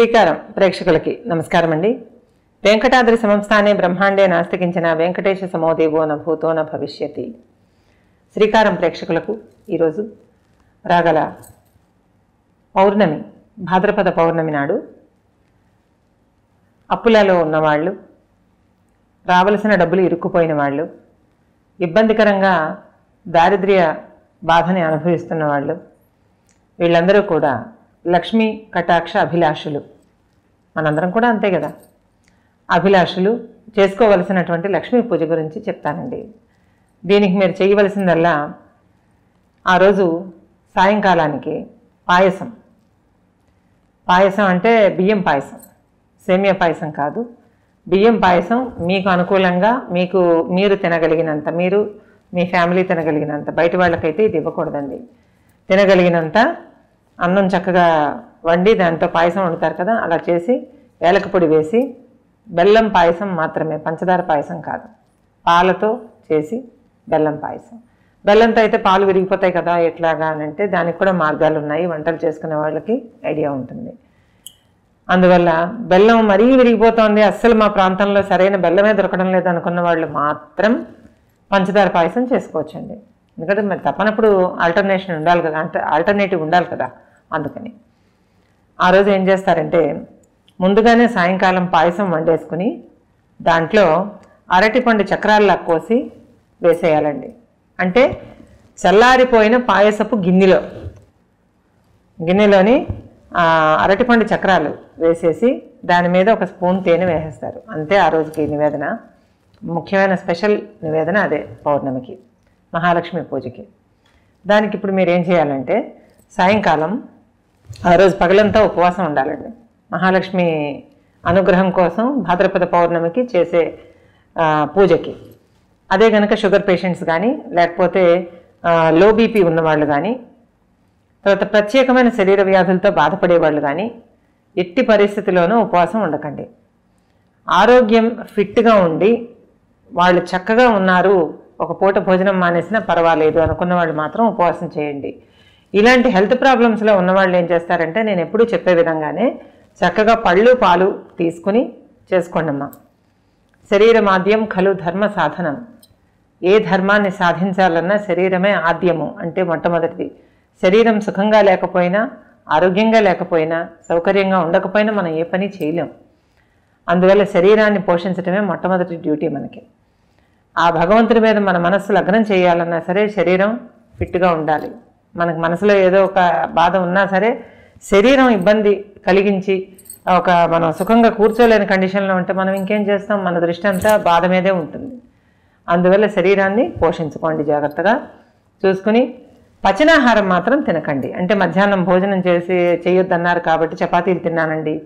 శ్రీకారం ప్రేక్షకులకి నమస్కారం అండి. వెంకటాద్రి సమస్థానే బ్రహ్మాండే నాస్తికించిన వెంకటేశ సమోదేవో న భూతో న భవిష్యతి. శ్రీకారం ప్రేక్షకులకు ఈరోజు రాగల పౌర్ణమి, భాద్రపద పౌర్ణమి నాడు అప్పులలో ఉన్నవాళ్ళు, రావాల్సిన డబ్బులు ఇరుక్కుపోయిన వాళ్ళు, ఇబ్బందికరంగా దారిద్ర్య బాధని అనుభవిస్తున్న వాళ్ళు, వీళ్ళందరూ కూడా లక్ష్మీ కటాక్ష అభిలాషులు. మనందరం కూడా అంతే కదా అభిలాషులు. చేసుకోవలసినటువంటి లక్ష్మీ పూజ గురించి చెప్తానండి. దీనికి మీరు చేయవలసిందల్లా ఆ రోజు సాయంకాలానికి పాయసం. పాయసం అంటే బియ్యం పాయసం, సేమియా పాయసం కాదు, బియ్యం పాయసం. మీకు అనుకూలంగా మీరు తినగలిగినంత, మీ ఫ్యామిలీ తినగలిగినంత, బయట వాళ్ళకైతే ఇది ఇవ్వకూడదండి, తినగలిగినంత అన్నం చక్కగా వండి దాంతో పాయసం వండుతారు కదా, అలా చేసి ఏలకపొడి వేసి బెల్లం పాయసం మాత్రమే, పంచదార పాయసం కాదు, పాలతో చేసి బెల్లం పాయసం. బెల్లంతో అయితే పాలు విరిగిపోతాయి కదా, ఎట్లాగా అంటే దానికి కూడా మార్గాలు ఉన్నాయి, వంటలు చేసుకునే వాళ్ళకి ఐడియా ఉంటుంది. అందువల్ల బెల్లం మరీ విరిగిపోతుంది, అస్సలు మా ప్రాంతంలో సరైన బెల్లమే దొరకడం లేదు అనుకున్న వాళ్ళు మాత్రం పంచదార పాయసం చేసుకోవచ్చండి. ఎందుకంటే మరి తప్పనప్పుడు ఆల్టర్నేషన్ ఉండాలి కదా, అంటే ఆల్టర్నేటివ్ ఉండాలి కదా. అందుకని ఆ రోజు ఏం చేస్తారంటే ముందుగానే సాయంకాలం పాయసం వండేసుకుని దాంట్లో అరటిపండు చక్రాల్లా కోసి వేసేయాలండి. అంటే చల్లారిపోయిన పాయసపు గిన్నెలోని అరటిపండు చక్రాలు వేసేసి దాని మీద ఒక స్పూన్ తేనె వేసేస్తారు. అంతే ఆ రోజుకి నివేదన. ముఖ్యమైన స్పెషల్ నివేదన అదే పౌర్ణమికి, మహాలక్ష్మి పూజకి. దానికి ఇప్పుడు మీరు ఏం చేయాలంటే సాయంకాలం ఆ రోజు పగలంతా ఉపవాసం ఉండాలండి. మహాలక్ష్మి అనుగ్రహం కోసం భాద్రపద పౌర్ణమికి చేసే పూజకి. అదే కనుక షుగర్ పేషెంట్స్ కానీ, లేకపోతే లో బీపీ ఉన్నవాళ్ళు కానీ, తర్వాత ప్రత్యేకమైన శరీర వ్యాధులతో బాధపడేవాళ్ళు కానీ ఎట్టి పరిస్థితుల్లోనూ ఉపవాసం ఉండకండి. ఆరోగ్యం ఫిట్గా ఉండి వాళ్ళు చక్కగా ఉన్నారు, ఒక పూట భోజనం మానేసినా పర్వాలేదు అనుకున్న వాళ్ళు మాత్రం ఉపవాసం చేయండి. ఇలాంటి హెల్త్ ప్రాబ్లమ్స్లో ఉన్నవాళ్ళు ఏం చేస్తారంటే, నేను ఎప్పుడూ చెప్పే విధంగానే చక్కగా పళ్ళు పాలు తీసుకుని చేసుకోండమ్మా. శరీరం ఆద్యం ఖలు ధర్మ సాధనం. ఏ ధర్మాన్ని సాధించాలన్నా శరీరమే ఆద్యము, అంటే మొట్టమొదటిది. శరీరం సుఖంగా లేకపోయినా, ఆరోగ్యంగా లేకపోయినా, సౌకర్యంగా ఉండకపోయినా మనం ఏ పని చేయలేం. అందువల్ల శరీరాన్ని పోషించడమే మొట్టమొదటి డ్యూటీ మనకి. ఆ భగవంతుడి మీద మన మనస్సు లగ్నం చేయాలన్నా సరే శరీరం ఫిట్గా ఉండాలి. మనకు మనసులో ఏదో ఒక బాధ ఉన్నా సరే శరీరం ఇబ్బంది కలిగించి మనం సుఖంగా కూర్చోలేని కండిషన్లో ఉంటే మనం ఇంకేం చేస్తాం? మన దృష్టి అంతా బాధ మీదే ఉంటుంది. అందువల్ల శరీరాన్ని పోషించుకోండి, జాగ్రత్తగా చూసుకుని. పచనాహారం మాత్రం తినకండి. అంటే మధ్యాహ్నం భోజనం చేయొద్దన్నారు కాబట్టి చపాతీలు తిన్నానండి,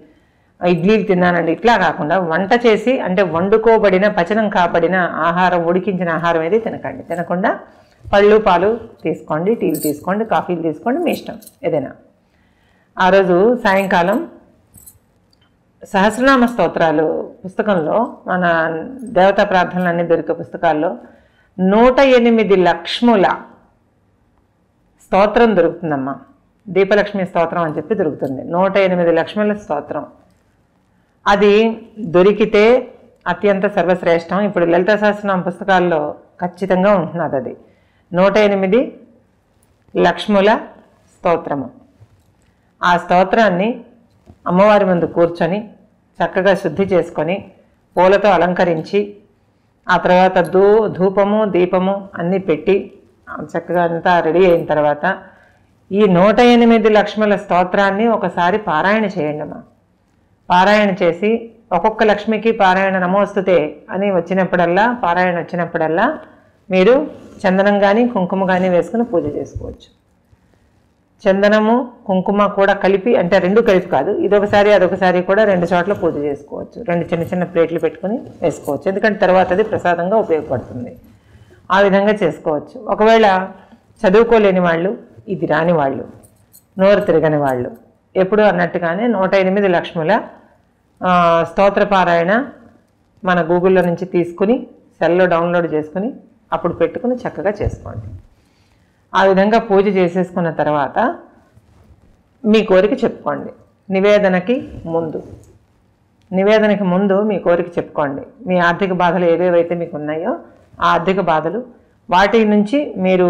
ఇడ్లీలు తిన్నానండి, ఇట్లా కాకుండా వంట చేసి, అంటే వండుకోబడిన పచనం కాబడిన ఆహారం, ఉడికించిన ఆహారం ఏది తినకుండా పళ్ళు పాలు తీసుకోండి, టీలు తీసుకోండి, కాఫీలు తీసుకోండి, మీ ఇష్టం ఏదైనా. ఆ రోజు సాయంకాలం సహస్రనామ స్తోత్రాలు పుస్తకంలో, మన దేవతా ప్రార్థనలన్నీ దొరికే పుస్తకాల్లో 108 లక్ష్ముల స్తోత్రం దొరుకుతుందమ్మా. దీపలక్ష్మి స్తోత్రం అని చెప్పి దొరుకుతుంది. 108 లక్ష్ముల స్తోత్రం అది దొరికితే అత్యంత సర్వశ్రేష్టం. ఇప్పుడు లలిత సహస్రనామ పుస్తకాల్లో ఖచ్చితంగా ఉంటున్నది అది, 108 లక్ష్ముల స్తోత్రము. ఆ స్తోత్రాన్ని అమ్మవారి ముందు కూర్చొని చక్కగా శుద్ధి చేసుకొని పూలతో అలంకరించి, ఆ తర్వాత ధూపము దీపము అన్నీ పెట్టి చక్కగా అంతా రెడీ అయిన తర్వాత ఈ 108 లక్ష్ముల స్తోత్రాన్ని ఒకసారి పారాయణ చేయండి అమ్మా. పారాయణ చేసి ఒక్కొక్క లక్ష్మికి పారాయణ నమోస్తుతే అని వచ్చినప్పుడల్లా, పారాయణ వచ్చినప్పుడల్లా మీరు చందనం కానీ కుంకుమ కానీ వేసుకుని పూజ చేసుకోవచ్చు. చందనము కుంకుమ కూడా కలిపి, అంటే రెండు కలిపి కాదు, ఇదొకసారి అదొకసారి కూడా 2 చోట్ల పూజ చేసుకోవచ్చు. 2 చిన్న చిన్న ప్లేట్లు పెట్టుకుని వేసుకోవచ్చు, ఎందుకంటే తర్వాత అది ప్రసాదంగా ఉపయోగపడుతుంది. ఆ విధంగా చేసుకోవచ్చు. ఒకవేళ చదువుకోలేని వాళ్ళు, ఇది రాని వాళ్ళు, నోరు తిరగని వాళ్ళు ఎప్పుడు అన్నట్టుగానే 108 లక్ష్ముల స్తోత్ర పారాయణ మన గూగుల్లో నుంచి తీసుకుని సెల్లో డౌన్లోడ్ చేసుకుని అప్పుడు పెట్టుకుని చక్కగా చేసుకోండి. ఆ విధంగా పూజ చేసేసుకున్న తర్వాత మీ కోరిక చెప్పుకోండి. నివేదనకి ముందు మీ కోరిక చెప్పుకోండి. మీ ఆర్థిక బాధలు ఏవేవైతే మీకు ఉన్నాయో ఆ ఆర్థిక బాధలు, వాటి నుంచి మీరు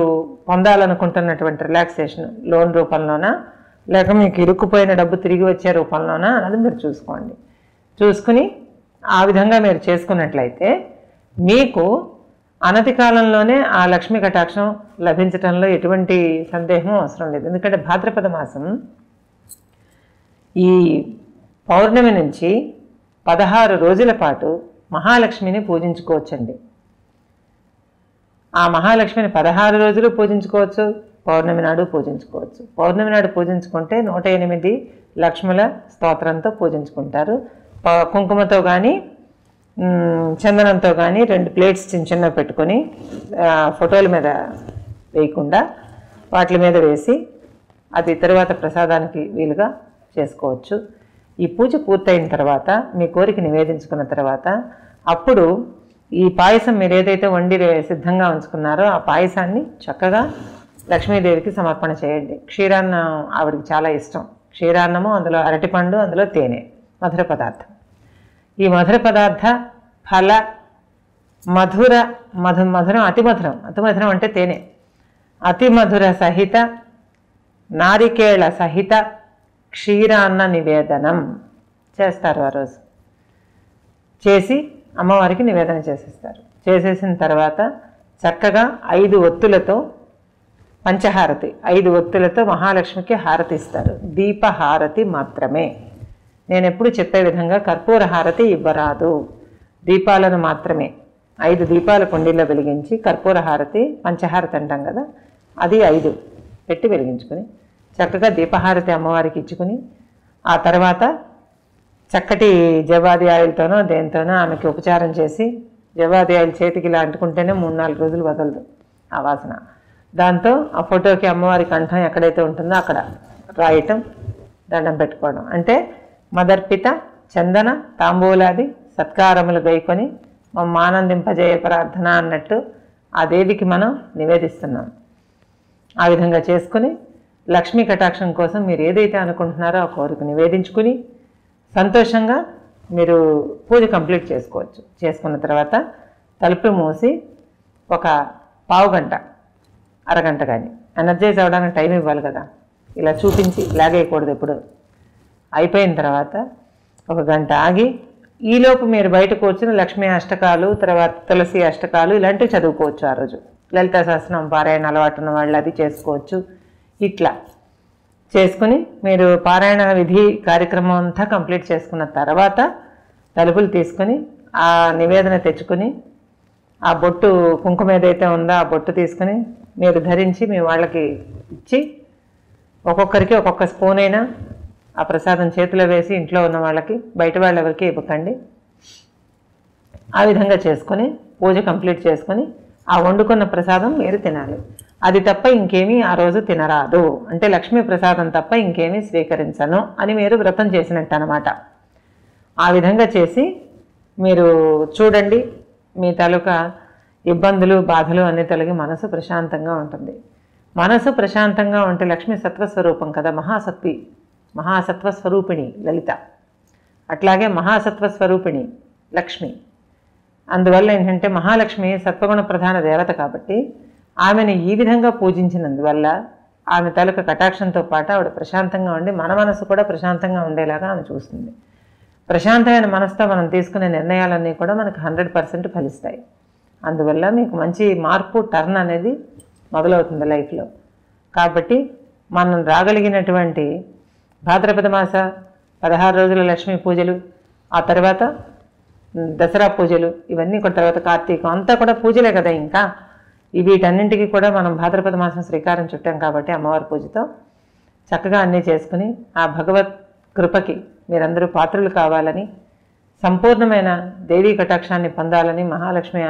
పొందాలనుకుంటున్నటువంటి రిలాక్సేషన్ లోన్ రూపంలోనా లేక మీకు ఇరుక్కుపోయిన డబ్బు తిరిగి వచ్చే రూపంలోనా అన్నది మీరు చూసుకోండి. చూసుకుని ఆ విధంగా మీరు చేసుకున్నట్లయితే మీకు అనతి కాలంలోనే ఆ లక్ష్మీ కటాక్షం లభించడంలో ఎటువంటి సందేహం అవసరం లేదు. ఎందుకంటే భాద్రపద మాసం ఈ పౌర్ణమి నుంచి 16 రోజుల పాటు మహాలక్ష్మిని పూజించుకోవచ్చండి. ఆ మహాలక్ష్మిని 16 రోజులు పూజించుకోవచ్చు, పౌర్ణమి నాడు పూజించుకోవచ్చు. పౌర్ణమి నాడు పూజించుకుంటే 108 లక్ష్ముల స్తోత్రంతో పూజించుకుంటారు. కుంకుమతో కానీ చందనంతో కానీ 2 ప్లేట్స్ చిన్న చిన్న పెట్టుకొని ఫోటోల మీద వేయకుండా వాటి మీద వేసి అది తర్వాత ప్రసాదానికి వీలుగా చేసుకోవచ్చు. ఈ పూజ పూర్తయిన తర్వాత మీ కోరిక నివేదించుకున్న తర్వాత అప్పుడు ఈ పాయసం మీరు ఏదైతే వండి సిద్ధంగా ఉంచుకున్నారో ఆ పాయసాన్ని చక్కగా లక్ష్మీదేవికి సమర్పణ చేయండి. క్షీరాన్నం ఆవిడకి చాలా ఇష్టం. క్షీరాన్నము, అందులో అరటిపండు, అందులో తేనె, మధుర పదార్థం. ఈ మధుర పదార్థ ఫల మధురం అతి మధురం అంటే తేనె, అతి మధుర సహిత నారికేళ సహిత క్షీరాన్న నివేదనం చేస్తారు. ఆ రోజు చేసి అమ్మవారికి నివేదన చేసేస్తారు. చేసేసిన తర్వాత చక్కగా 5 ఒత్తులతో పంచహారతి, 5 ఒత్తులతో మహాలక్ష్మికి హారతి ఇస్తారు. దీపహారతి మాత్రమే. నేను ఎప్పుడు చెప్పే విధంగా కర్పూర హారతి ఇవ్వరాదు, దీపాలను మాత్రమే. 5 దీపాల కుండీల్లో వెలిగించి కర్పూర హారతి, పంచహారతి అంటాం కదా, అది 5 పెట్టి వెలిగించుకుని చక్కగా దీపహారతి అమ్మవారికి ఇచ్చుకుని ఆ తర్వాత చక్కటి జవాది ఆయిల్తోనో దేనితోనో ఆమెకి ఉపచారం చేసి, జవాది ఆయిల్ చేతికి ఇలా అంటుకుంటేనే 3-4 రోజులు వదలదు ఆ వాసన. దాంతో ఆ ఫోటోకి అమ్మవారి కంఠం ఎక్కడైతే ఉంటుందో అక్కడ రాయటం, దండం పెట్టుకోవడం, అంటే మదర్పిత చందన తాంబూలాది సత్కారములు గైకొని మమ్మ ఆనందింపజేయ ప్రార్థన అన్నట్టు ఆ దేవికి మనం నివేదిస్తున్నాం. ఆ విధంగా చేసుకుని లక్ష్మీ కటాక్షం కోసం మీరు ఏదైతే అనుకుంటున్నారో ఆ కోరిక నివేదించుకుని సంతోషంగా మీరు పూజ కంప్లీట్ చేసుకోవచ్చు. చేసుకున్న తర్వాత తలుపులు మూసి ఒక పావుగంట అరగంట కానీ ఎనర్జైజ్ అవ్వడానికి టైం ఇవ్వాలి కదా, ఇలా చూపించి లాగేయకూడదు. ఇప్పుడు అయిపోయిన తర్వాత ఒక గంట ఆగి ఈలోపు మీరు బయట కూర్చుని లక్ష్మీ అష్టకాలు, తర్వాత తులసి అష్టకాలు ఇలాంటివి చదువుకోవచ్చు. ఆ రోజు లలితా సహస్రం పారాయణ అలవాటు ఉన్న వాళ్ళు అది చేసుకోవచ్చు. ఇట్లా చేసుకుని మీరు పారాయణ విధి కార్యక్రమం అంతా కంప్లీట్ చేసుకున్న తర్వాత తలుపులు తీసుకుని ఆ నివేదన తెచ్చుకుని ఆ బొట్టు, కుంకుమ ఏదైతే ఉందో ఆ బొట్టు తీసుకుని మీరు ధరించి మీ వాళ్ళకి ఇచ్చి ఒక్కొక్కరికి ఒక్కొక్క స్పూన్ అయినా ఆ ప్రసాదం చేతిలో వేసి ఇంట్లో ఉన్న వాళ్ళకి, బయట వాళ్ళు ఎవరికి ఇవ్వకండి. ఆ విధంగా చేసుకొని పూజ కంప్లీట్ చేసుకొని ఆ వండుకున్న ప్రసాదం మీరు తినాలి. అది తప్ప ఇంకేమీ ఆ రోజు తినరాదు, అంటే లక్ష్మీ ప్రసాదం తప్ప ఇంకేమీ స్వీకరించను అని మీరు వ్రతం చేసినట్టు అనమాట. ఆ విధంగా చేసి మీరు చూడండి, మీ తాలూకా ఇబ్బందులు బాధలు అన్నీ తొలగి మనసు ప్రశాంతంగా ఉంటుంది. మనసు ప్రశాంతంగా ఉంటే, లక్ష్మీ సత్వస్వరూపం కదా, మహాసత్వి, మహాసత్వస్వరూపిణి లలిత, అట్లాగే మహాసత్వస్వరూపిణి లక్ష్మి. అందువల్ల ఏంటంటే మహాలక్ష్మి సత్వగుణ ప్రధాన దేవత కాబట్టి ఆమెను ఈ విధంగా పూజించినందువల్ల ఆమె తాలూకా కటాక్షంతో పాటు ఆవిడ ప్రశాంతంగా ఉండి మన మనసు కూడా ప్రశాంతంగా ఉండేలాగా ఆమె చూస్తుంది. ప్రశాంతమైన మనసుతో మనం తీసుకునే నిర్ణయాలన్నీ కూడా మనకు 100% ఫలిస్తాయి. అందువల్ల మీకు మంచి మార్పు, టర్న్ అనేది మొదలవుతుంది లైఫ్లో. కాబట్టి మనం రాగలిగినటువంటి భాద్రపద మాస 16 రోజుల లక్ష్మీ పూజలు, ఆ తర్వాత దసరా పూజలు, ఇవన్నీ కూడా తర్వాత కార్తీకం అంతా కూడా పూజలే కదా. ఇంకా వీటన్నింటికి కూడా మనం భాద్రపద మాసం శ్రీకారం చుట్టాం కాబట్టి అమ్మవారి పూజతో చక్కగా అన్నీ చేసుకుని ఆ భగవత్ కృపకి మీరందరూ పాత్రులు కావాలని, సంపూర్ణమైన దేవీ కటాక్షాన్ని పొందాలని, మహాలక్ష్మి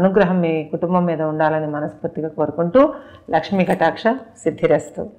అనుగ్రహం మీ కుటుంబం మీద ఉండాలని మనస్ఫూర్తిగా కోరుకుంటూ లక్ష్మీ కటాక్ష సిద్ధిరస్తు.